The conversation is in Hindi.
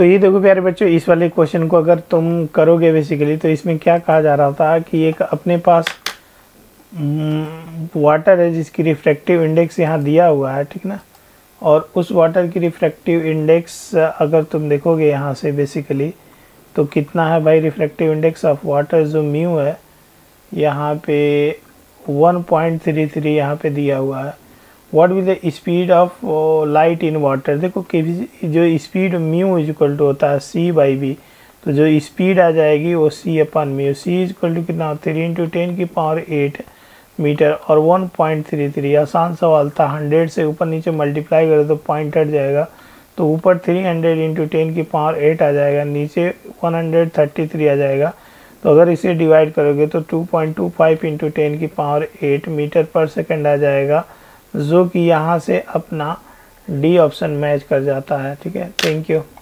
तो ये देखो प्यारे बच्चों, इस वाले क्वेश्चन को अगर तुम करोगे बेसिकली तो इसमें क्या कहा जा रहा था कि एक अपने पास वाटर है जिसकी रिफ्रैक्टिव इंडेक्स यहाँ दिया हुआ है, ठीक ना। और उस वाटर की रिफ्रैक्टिव इंडेक्स अगर तुम देखोगे यहाँ से बेसिकली तो कितना है भाई, रिफ्रैक्टिव इंडेक्स ऑफ वाटर जो म्यू है यहाँ पे 1.33 यहाँ पे दिया हुआ है। What will the speed of light in water, देखो कि जो speed mu is equal to होता है सी बाई बी, तो जो स्पीड आ जाएगी वो सी अपन mu, C is equal to कितना 3×10⁸ मीटर और 1.33। आसान सवाल था, 100 से ऊपर नीचे मल्टीप्लाई करो तो पॉइंट हट जाएगा, तो ऊपर 300×10⁸ आ जाएगा, नीचे 133 आ जाएगा। तो अगर इसे डिवाइड करोगे तो 2.25×10⁸ मीटर पर सेकंड आ जाएगा, जो कि यहाँ से अपना डी ऑप्शन मैच कर जाता है। ठीक है, थैंक यू।